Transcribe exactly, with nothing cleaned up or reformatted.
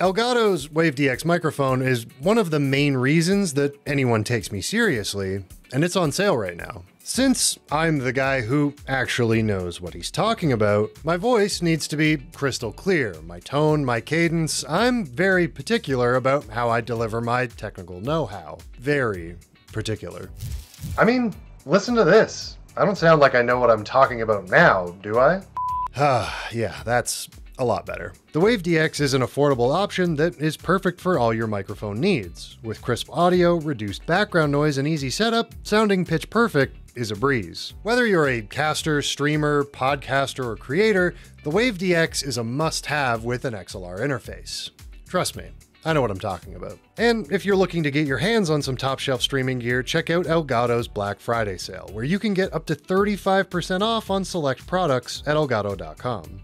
Elgato's Wave D X microphone is one of the main reasons that anyone takes me seriously, and it's on sale right now. Since I'm the guy who actually knows what he's talking about, my voice needs to be crystal clear. My tone, my cadence, I'm very particular about how I deliver my technical know-how. Very particular. I mean, listen to this. I don't sound like I know what I'm talking about now, do I? Ah, yeah, that's a lot better. The Wave D X is an affordable option that is perfect for all your microphone needs. With crisp audio, reduced background noise, and easy setup, sounding pitch perfect is a breeze. Whether you're a caster, streamer, podcaster, or creator, the Wave D X is a must-have with an X L R interface. Trust me, I know what I'm talking about. And if you're looking to get your hands on some top-shelf streaming gear, check out Elgato's Black Friday sale, where you can get up to thirty-five percent off on select products at elgato dot com.